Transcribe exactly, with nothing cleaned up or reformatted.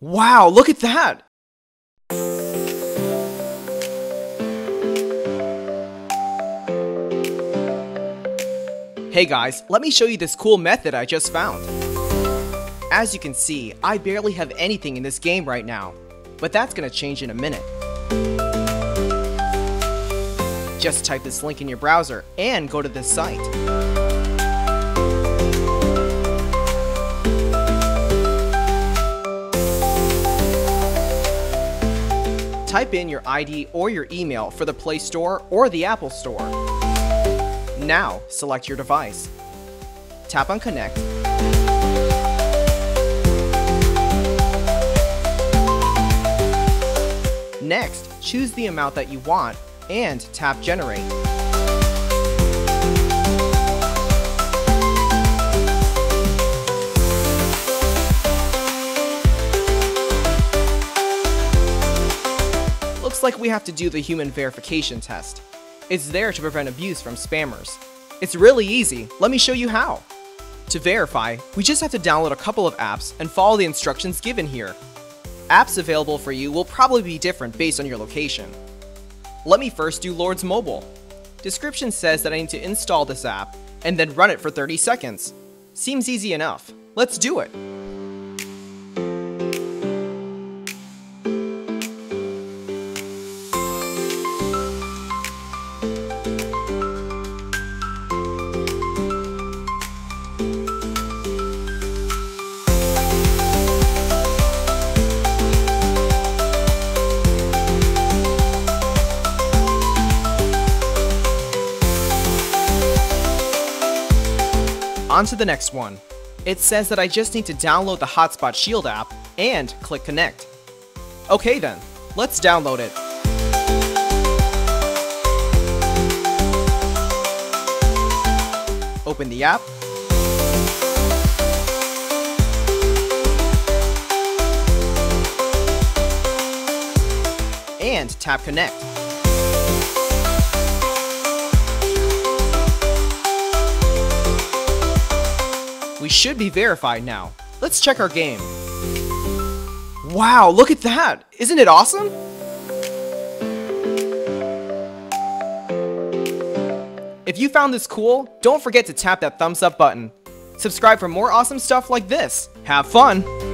Wow, look at that! Hey guys, let me show you this cool method I just found. As you can see, I barely have anything in this game right now, but that's gonna change in a minute. Just type this link in your browser and go to this site. Type in your I D or your email for the Play Store or the Apple Store. Now, select your device. Tap on Connect. Next, choose the amount that you want and tap Generate. Looks like we have to do the human verification test. It's there to prevent abuse from spammers. It's really easy. Let me show you how. To verify, we just have to download a couple of apps and follow the instructions given here. Apps available for you will probably be different based on your location. Let me first do Lord's Mobile. Description says that I need to install this app and then run it for thirty seconds. Seems easy enough. Let's do it. On to the next one. It says that I just need to download the Hotspot Shield app and click Connect. Okay then, let's download it. Open the app. And tap Connect. We should be verified now. Let's check our game. Wow, look at that! Isn't it awesome? If you found this cool, don't forget to tap that thumbs up button. Subscribe for more awesome stuff like this. Have fun!